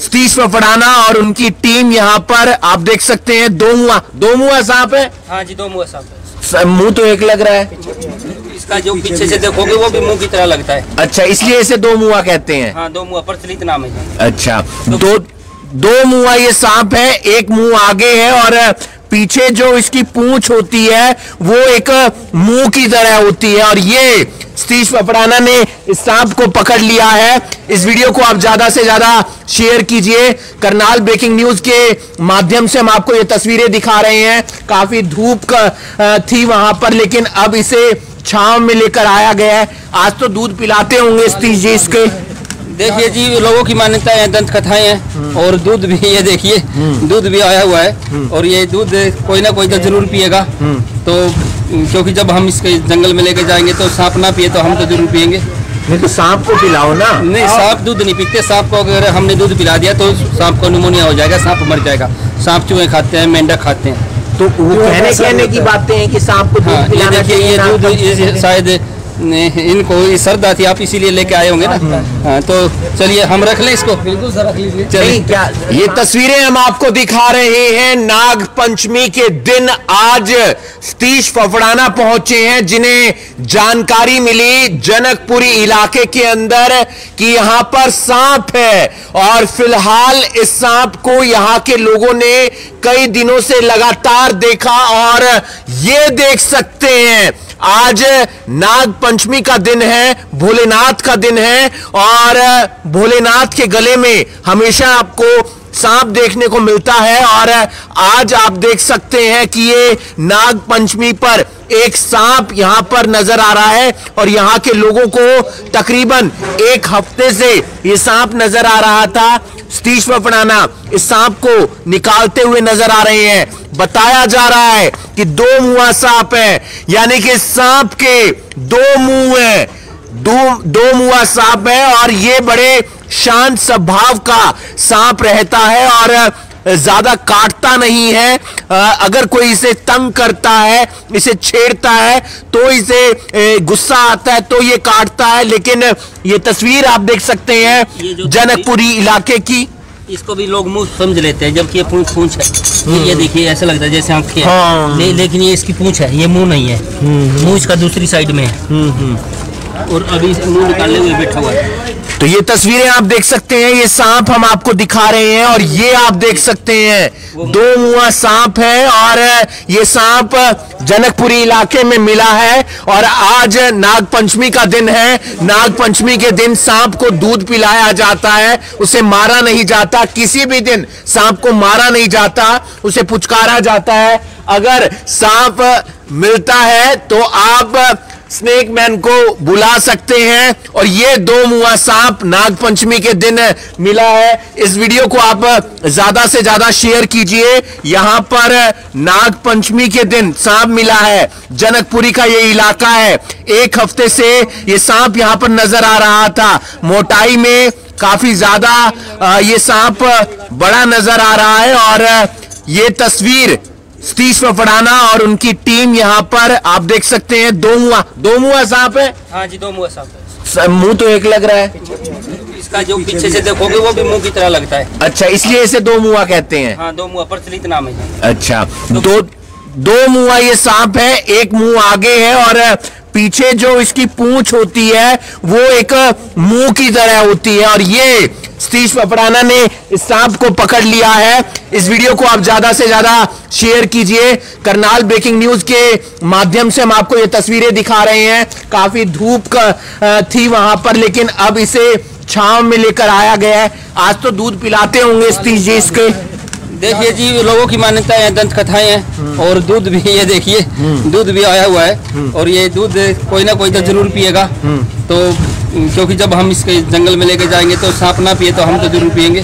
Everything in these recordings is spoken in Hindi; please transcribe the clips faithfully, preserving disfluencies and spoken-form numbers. सतीश फराना और उनकी टीम यहाँ पर आप देख सकते हैं। दो मुआ दो मुआ सांप है। हाँ जी, दो मुआ सांप है। मुंह तो एक लग रहा है, इसका जो पीछे से देखोगे वो भी मुंह की तरह लगता है। अच्छा, इसलिए इसे दो मुआ कहते हैं। हाँ, दो मुआ प्रचलित नाम है। अच्छा, दो दो मुआ ये सांप है, एक मुंह आगे है और पीछे जो इसकी पूंछ होती है वो एक मुंह की तरह होती है। और ये सतीश फराना ने इस सांप को पकड़ लिया है। इस वीडियो को आप ज्यादा से ज्यादा शेयर कीजिए। करनाल ब्रेकिंग न्यूज के माध्यम से हम आपको ये तस्वीरें दिखा रहे हैं। काफी धूप का थी वहां पर, लेकिन अब इसे छांव में लेकर आया गया है। आज तो दूध पिलाते होंगे सतीश जी इसके। देखिए जी, लोगों की मान्यता है, दंत कथाएं हैं और दूध भी, ये देखिए दूध भी आया हुआ है। और ये दूध कोई ना कोई तो जरूर पिएगा, तो क्योंकि जब हम इसके जंगल में लेके जाएंगे तो सांप ना पिए तो हम तो जरूर पिएंगे। नहीं तो सांप को पिलाओ ना। नहीं, सांप दूध नहीं पीते। सांप को अगर हमने दूध पिला दिया तो सांप को निमोनिया हो जाएगा, सांप मर जाएगा। सांप चूहे खाते हैं, मेंढक खाते हैं। तो वो कहने कहने की बातें हैं कि सांप को दूध पिलाना चाहिए। ये दूध शायद इनको सरदा थी, आप इसीलिए लेके आए होंगे ना। तो चलिए हम रख लें इसको। बिल्कुल सर, रख लीजिए। चलिए, ये तस्वीरें हम आपको दिखा रहे हैं। नाग पंचमी के दिन आज सतीश फराना पहुंचे हैं, जिन्हें जानकारी मिली जनकपुरी इलाके के अंदर कि यहां पर सांप है। और फिलहाल इस सांप को यहां के लोगों ने कई दिनों से लगातार देखा। और ये देख सकते हैं, आज नाग पंचमी का दिन है, भोलेनाथ का दिन है। और भोलेनाथ के गले में हमेशा आपको सांप देखने को मिलता है। और आज आप देख सकते हैं कि ये नाग पंचमी पर एक सांप यहां पर नजर आ रहा है। और यहां के लोगों को तकरीबन एक हफ्ते से ये सांप नजर आ रहा था। सतीश फराना इस सांप को निकालते हुए नजर आ रहे हैं। बताया जा रहा है कि दो मुंहा सांप है, यानी कि सांप के दो मुंह है, दो दो मुंहा सांप है। और ये बड़े शांत स्वभाव का सांप रहता है और ज्यादा काटता नहीं है। अगर कोई इसे तंग करता है, इसे छेड़ता है, तो इसे गुस्सा आता है, तो ये काटता है। लेकिन ये तस्वीर आप देख सकते हैं जनकपुरी इलाके की। इसको भी लोग मुंह समझ लेते हैं, जबकि ये पूंछ पूंछ है। ये देखिए, ऐसा लगता है जैसे आंखें हाँ। ले, लेकिन ये इसकी पूंछ है, ये मुंह नहीं है। मुंह इसका दूसरी साइड में है और अभी मुंह निकाले हुए बैठा हुआ है। तो ये तस्वीरें आप देख सकते हैं, ये सांप हम आपको दिखा रहे हैं। और ये आप देख सकते हैं दो मुंहा सांप है। और ये सांप जनकपुरी इलाके में मिला है। और आज नाग पंचमी का दिन है। नाग पंचमी के दिन सांप को दूध पिलाया जाता है, उसे मारा नहीं जाता। किसी भी दिन सांप को मारा नहीं जाता, उसे पुचकारा जाता है। अगर सांप मिलता है तो आप स्नेक मैन को बुला सकते हैं। और ये दो मुंहा सांप नाग पंचमी के दिन मिला है। इस वीडियो को आप ज्यादा से ज्यादा शेयर कीजिए। यहाँ पर नाग पंचमी के दिन सांप मिला है। जनकपुरी का ये इलाका है। एक हफ्ते से ये सांप यहाँ पर नजर आ रहा था। मोटाई में काफी ज्यादा ये सांप बड़ा नजर आ रहा है। और ये तस्वीर सतीश फराना और उनकी टीम यहाँ पर आप देख सकते हैं। दो मुआ दो मुआ सांप है। हाँ जी, दो मुआ सांप है। मुंह तो एक लग रहा है, इसका जो पीछे से देखोगे वो भी मुंह की तरह लगता है। अच्छा, इसलिए इसे दो मुआ कहते हैं। हाँ, दो मुआ प्रचलित नाम है। अच्छा, दो दो मुआ ये सांप है, एक मुंह आगे है और पीछे जो इसकी पूंछ होती है वो एक मुंह की तरह होती है। और ये सतीश फराना ने इस सांप को पकड़ लिया है। इस वीडियो को आप ज्यादा से ज्यादा शेयर कीजिए। करनाल ब्रेकिंग न्यूज के माध्यम से हम आपको ये तस्वीरें दिखा रहे हैं। काफी धूप का थी वहां पर, लेकिन अब इसे छांव में लेकर आया गया है। आज तो दूध पिलाते होंगे सतीश जी इसके। देखिए जी, लोगों की मान्यता है, दंत कथाएं हैं और दूध भी, ये देखिए दूध भी आया हुआ है। और ये दूध कोई ना कोई तो जरूर पिएगा, तो क्योंकि जब हम इसके जंगल में लेके जाएंगे तो सांप ना पिए तो हम तो जरूर पिएंगे।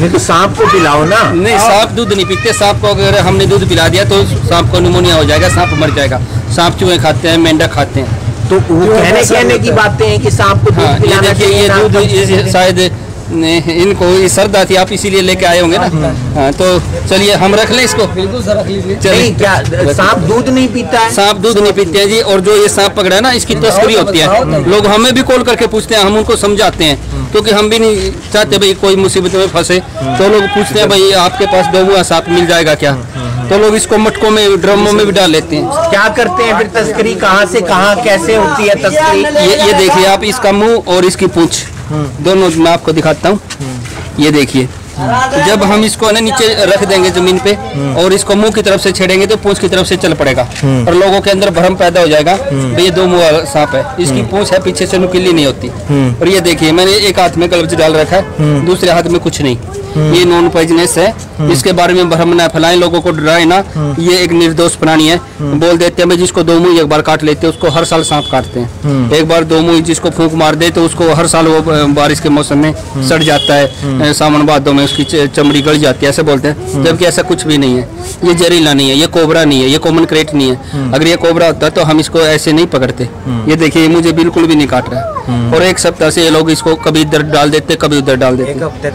नहीं तो सांप को पिलाओ ना। नहीं, सांप दूध नहीं पीते। सांप को अगर हमने दूध पिला दिया तो सांप को निमोनिया हो जाएगा, सांप मर जाएगा। सांप चूहे खाते हैं, मेंढक खाते हैं। तो कहने कहने की बातें हैं कि सांप को दूध पिलाना चाहिए। ये दूध शायद इनको ये सरदा थी, आप इसीलिए लेके आए होंगे ना। तो चलिए हम रख लें इसको। बिल्कुल सर, रख लीजिए। चलिए, क्या सांप दूध नहीं पीता है? सांप दूध नहीं पीते हैं जी। और जो ये सांप पकड़ा है ना, इसकी तस्करी होती है। लोग हमें भी कॉल करके पूछते हैं, हम उनको समझाते हैं क्योंकि हम भी नहीं चाहते भाई कोई मुसीबत में फंसे। तो लोग पूछते हैं भाई आपके पास बेहुआ साथ मिल जाएगा क्या, तो लोग इसको मटकों में ड्रमों में भी डाल लेते हैं। क्या करते हैं फिर तस्करी, कहाँ से कहाँ कैसे होती है तस्करी? ये ये देखिए आप, इसका मुंह और इसकी पूंछ दोनों मैं आपको दिखाता हूँ। ये देखिए, जब हम इसको ना नीचे रख देंगे जमीन पे और इसको मुंह की तरफ से छेड़ेंगे तो पूंछ की तरफ से चल पड़ेगा और लोगों के अंदर भ्रम पैदा हो जाएगा ये दो मुंह वाला सांप है, इसकी पूंछ है, पीछे से नुकीली नहीं होती। और ये देखिए मैंने एक हाथ में ग्लव्स डाल रखा है, दूसरे हाथ में कुछ नहीं। ये नॉन पॉइजनस है, इसके बारे में भ्रम न फैलाएं, लोगों को डराए ना। ये एक निर्दोष प्राणी है। बोल देते हैं जिसको दो मुंह एक बार काट लेते हैं उसको हर साल सांप काटते हैं। एक बार दो मुंह जिसको फूंक मार दे तो उसको हर साल वो बारिश के मौसम में सड़ जाता है, सावन भादों में उसकी चमड़ी गल जाती है ऐसे बोलते हैं, जबकि ऐसा कुछ भी नहीं है। ये जहरीला नहीं है, ये कोबरा नहीं है, ये कॉमन क्रेट नहीं है। अगर ये कोबरा होता तो हम इसको ऐसे नहीं पकड़ते। ये देखिए मुझे बिल्कुल भी नहीं काट रहा है और एक सप्ताह से ये लोग इसको कभी इधर डाल देते कभी उधर डाल देते।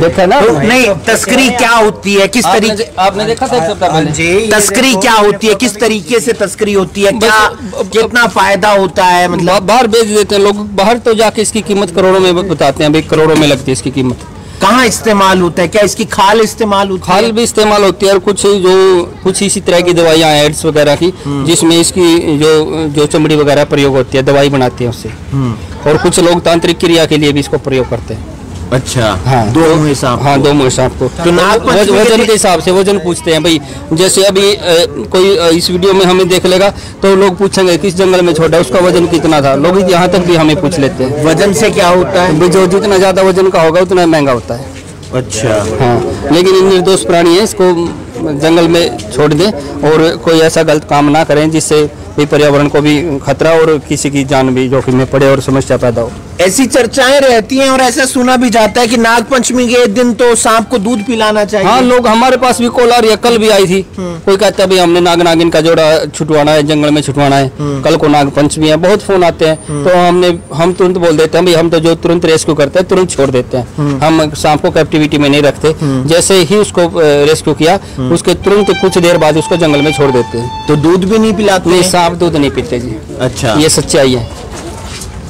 देखा ना नहीं तस्करी क्या होती है, किस तरीके आपने देखा था तस्करी क्या होती है, किस तरीके से तस्करी होती है, क्या कितना फायदा होता है? मतलब बाहर भेज देते हैं लोग, बाहर तो जाके इसकी कीमत करोड़ों में बताते हैं, करोड़ों में लगती है इसकी कीमत। कहाँ इस्तेमाल होता है? क्या इसकी खाल इस्तेमाल होती है? खाल भी इस्तेमाल होती है और कुछ जो कुछ इसी तरह की दवाइयाँ एड्स वगैरह की, जिसमें इसकी जो जो चमड़ी वगैरह प्रयोग होती है, दवाई बनाती है उससे। और कुछ लोग तांत्रिक क्रिया के लिए भी इसको प्रयोग करते हैं। अच्छा हाँ, दो मुंह सांप, हाँ दो मुंह सांप को तो नाग पंचमी वजन के हिसाब से वजन पूछते हैं भाई। जैसे अभी आ, कोई आ, इस वीडियो में हमें देख लेगा तो लोग पूछेंगे किस जंगल में छोड़ा, उसका वजन कितना था। लोग यहाँ तक भी हमें पूछ लेते हैं वजन से क्या होता है, जो जितना ज्यादा वजन का होगा उतना महंगा होता है। अच्छा हाँ, लेकिन निर्दोष प्राणी है, इसको जंगल में छोड़ दे और कोई ऐसा गलत काम ना करें जिससे पर्यावरण को भी खतरा और किसी की जान भी जोखिम में पड़े और समस्या पैदा हो। ऐसी चर्चाएं रहती हैं और ऐसा सुना भी जाता है कि नाग पंचमी के दिन तो सांप को दूध पिलाना चाहिए। हाँ लोग हमारे पास भी कॉल और कल भी आई थी, कोई कहता है भाई हमने नाग नागिन का जोड़ा छुटवाना है, जंगल में छुटवाना है, कल को नाग पंचमी है। बहुत फोन आते हैं तो हमने हम तुरंत बोल देते हैं भाई हम तो जो तुरंत रेस्क्यू करते हैं तुरंत छोड़ देते हैं, हम सांप को कैप्टिविटी में नहीं रखते। जैसे ही उसको रेस्क्यू किया उसके तुरंत कुछ देर बाद उसको जंगल में छोड़ देते हैं। तो दूध भी नहीं पिलाते? नहीं, सांप दूध नहीं पीते जी। अच्छा ये सच्चाई है।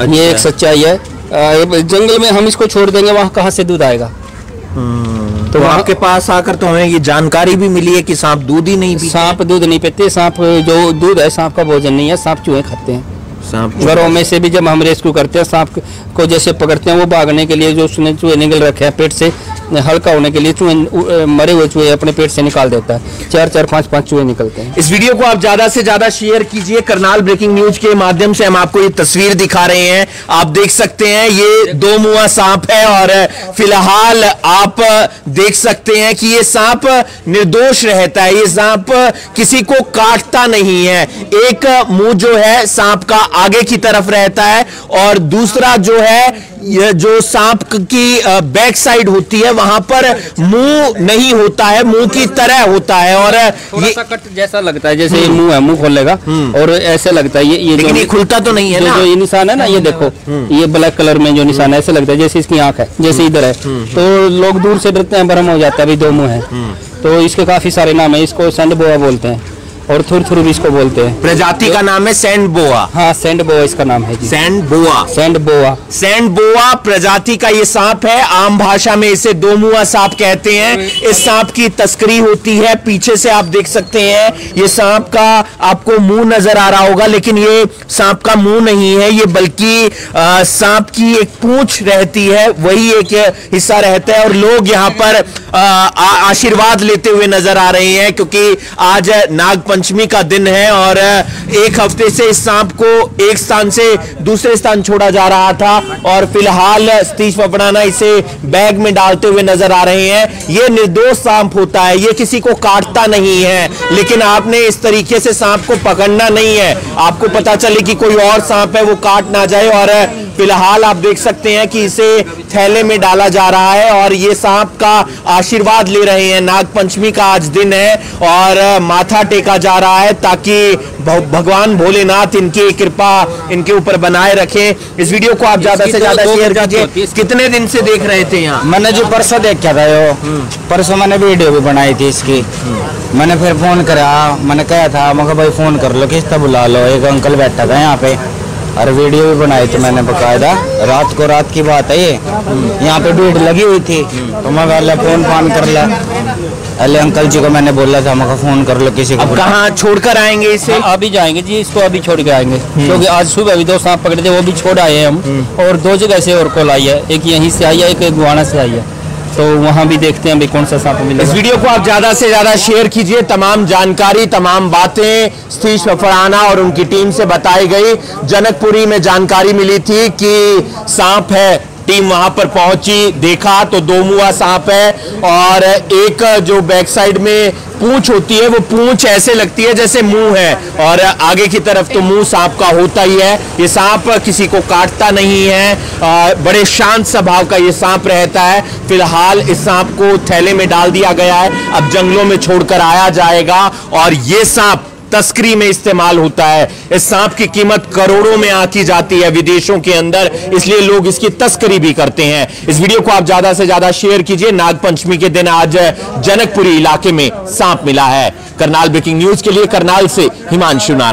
अच्छा। ये एक सच्चाई है। जंगल में हम इसको छोड़ देंगे वहाँ कहाँ से दूध आएगा? तो आपके पास आकर तो हमें ये जानकारी भी मिली है कि सांप दूध ही नहीं पीते। सांप दूध नहीं पीते, सांप जो दूध है सांप का भोजन नहीं है, सांप चूहे खाते हैं। घरों में से भी जब हम रेस्क्यू करते हैं सांप को जैसे पकड़ते हैं वो भागने के लिए जो उसने चूहे निगल रखे हैं पेट से हल्का होने के लिए चूहे मरे हुए चूहे अपने पेट से निकाल देता है, चार चार पांच पांच चूहे निकलते हैं। इस वीडियो को आप ज्यादा से ज्यादा शेयर कीजिए। करनाल ब्रेकिंग न्यूज के माध्यम से हम आपको ये तस्वीर दिखा रहे हैं, आप देख सकते हैं ये दो मुंहा सांप है और फिलहाल आप देख सकते हैं कि ये सांप निर्दोष रहता है, ये सांप किसी को काटता नहीं है। एक मुंह जो है सांप का आगे की तरफ रहता है और दूसरा जो है यह जो सांप की बैक साइड होती है वहां पर मुंह नहीं होता है, मुंह की तरह होता है और ये कट जैसा लगता है जैसे ये मुंह है, मुंह खोलेगा और ऐसे लगता है ये ये लेकिन ये खुलता तो नहीं है ना, जो ये निशान है ना ये देखो ये ब्लैक कलर में जो निशान है ऐसे लगता है जैसे इसकी आंख है, जैसे इधर है। तो लोग दूर से डरते हैं, भ्रम हो जाता है भाई दो मुंह है। तो इसके काफी सारे नाम है, इसको सैंड बोआ बोलते हैं और थुरथुर भी इसको बोलते हैं। प्रजाति का नाम है सैंड बोआ। हाँ सैंड बोआ इसका नाम है जी। Sand boa sand boa sand boa प्रजाति का ये सांप है, आम भाषा में इसे दो मुंहा सांप कहते हैं। इस सांप की तस्करी होती है, पीछे से आप देख सकते हैं ये सांप का आपको मुंह नजर आ रहा होगा लेकिन ये सांप का मुंह नहीं है, ये बल्कि सांप की एक पूंछ रहती है वही एक हिस्सा रहता है और लोग यहाँ पर आशीर्वाद लेते हुए नजर आ रहे हैं क्योंकि आज नाग पंचमी का दिन है और एक हफ्ते से इस सांप को एक स्थान से दूसरे स्थान छोड़ा जा रहा था और फिलहाल सतीश फराना इसे बैग में डालते हुए नजर आ रहे हैं। ये निर्दोष सांप होता है, ये किसी को काटता नहीं है, लेकिन आपने इस तरीके से सांप को पकड़ना नहीं है, आपको पता चले कि कोई और सांप है वो काट ना जाए। और फिलहाल आप देख सकते हैं कि इसे थैले में डाला जा रहा है और ये सांप का आशीर्वाद ले रहे हैं। नाग पंचमी का आज दिन है और माथा टेका जा रहा है ताकि भगवान भोलेनाथ इनकी कृपा इनके ऊपर बनाए रखें। इस वीडियो को आप ज्यादा से ज्यादा शेयर कीजिए। कितने दिन से देख रहे थे यहाँ? मैंने जो परसों देखा था, परसों मैंने वीडियो भी बनाई थी इसकी, मैंने फिर फोन करा, मैंने कहा था मैं भाई फोन कर लो किस्त बुला लो, एक अंकल बैठा था यहाँ पे और वीडियो भी बनाई थी मैंने बकायदा। रात को रात की बात है ये, यहाँ पे भीड़ लगी हुई थी तो मैं बोला फोन फान कर ला। अरे अंकल जी को मैंने बोला था मैं फोन कर लो किसी को। अब कहाँ छोड़ कर आएंगे इसे? अभी जाएंगे जी, इसको अभी छोड़ के आएंगे क्योंकि आज सुबह भी दो सांप पकड़े थे, वो भी छोड़ आए हम। और दो जगह से और कॉल आई है, एक यहीं से आई है, एक गुआना से आई है, तो वहाँ भी देखते हैं अभी कौन सा सांप मिलेगा। इस वीडियो को आप ज्यादा से ज्यादा शेयर कीजिए। तमाम जानकारी, तमाम बातें सतीश फराना और उनकी टीम से बताई गई। जनकपुरी में जानकारी मिली थी कि सांप है, टीम वहां पर पहुंची, देखा तो दो मुहां सांप है और एक जो बैक साइड में पूंछ होती है वो पूंछ ऐसे लगती है जैसे मुंह है, और आगे की तरफ तो मुंह सांप का होता ही है। ये सांप किसी को काटता नहीं है, आ, बड़े शांत स्वभाव का ये सांप रहता है। फिलहाल इस सांप को थैले में डाल दिया गया है, अब जंगलों में छोड़कर आया जाएगा। और ये सांप तस्करी में इस्तेमाल होता है, इस सांप की कीमत करोड़ों में आकी जाती है विदेशों के अंदर, इसलिए लोग इसकी तस्करी भी करते हैं। इस वीडियो को आप ज्यादा से ज्यादा शेयर कीजिए। नाग पंचमी के दिन आज जनकपुरी इलाके में सांप मिला है। करनाल ब्रेकिंग न्यूज के लिए करनाल से हिमांशुनाथ।